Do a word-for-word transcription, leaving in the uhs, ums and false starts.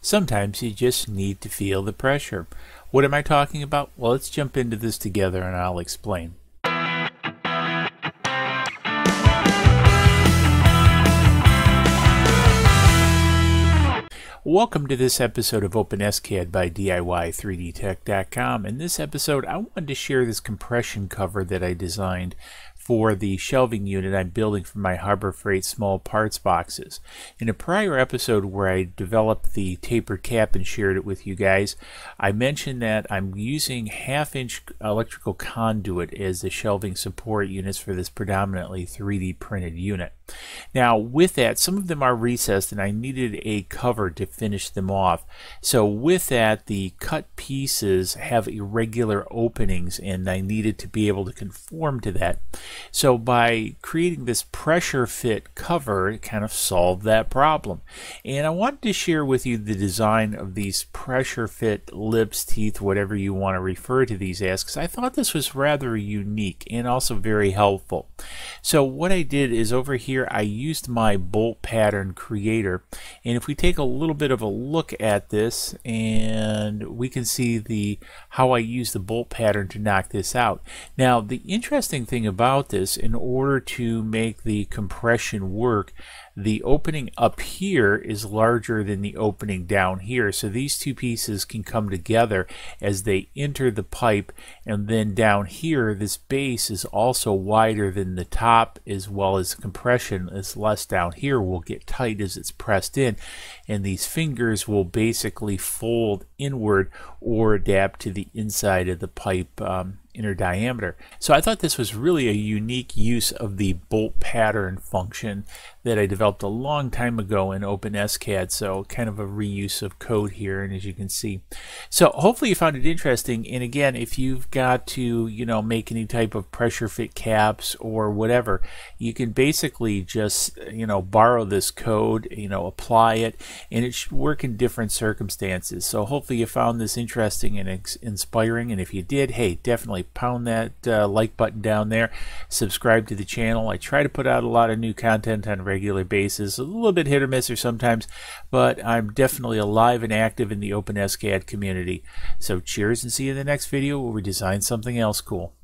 Sometimes you just need to feel the pressure. What am I talking about? Well, let's jump into this together and I'll explain. Welcome to this episode of OpenSCAD by D I Y three D tech dot com. In this episode, I wanted to share this compression cover that I designed for the shelving unit I'm building for my Harbor Freight small parts boxes. In a prior episode where I developed the tapered cap and shared it with you guys, I mentioned that I'm using half inch electrical conduit as the shelving support units for this predominantly three D printed unit. Now with that, some of them are recessed and I needed a cover to finish them off. So with that, the cut pieces have irregular openings and I needed to be able to conform to that. So by creating this pressure fit cover, it kind of solved that problem. And I wanted to share with you the design of these pressure fit lips, teeth, whatever you want to refer to these as, because I thought this was rather unique and also very helpful. So what I did is over here I used my bolt pattern creator, and if we take a little bit of a look at this, and we can see the how I use the bolt pattern to knock this out. Now the interesting thing about this, in order to make the compression work, the opening up here is larger than the opening down here, so these two pieces can come together as they enter the pipe. And then down here, this base is also wider than the top, as well as compression is less down here, will get tight as it's pressed in, and these fingers will basically fold inward or adapt to the inside of the pipe um, inner diameter. So I thought this was really a unique use of the bolt pattern function that I developed a long time ago in OpenSCAD, so kind of a reuse of code here, and as you can see. So hopefully you found it interesting, and again, if you've got to, you know, make any type of pressure fit caps or whatever, you can basically just, you know, borrow this code, you know, apply it, and it should work in different circumstances. So hopefully you found this interesting and inspiring, and if you did, hey, definitely pound that uh, like button down there, subscribe to the channel. I try to put out a lot of new content on regular basis, a little bit hit or miss or sometimes, but I'm definitely alive and active in the OpenSCAD community. So cheers, and see you in the next video where we design something else cool.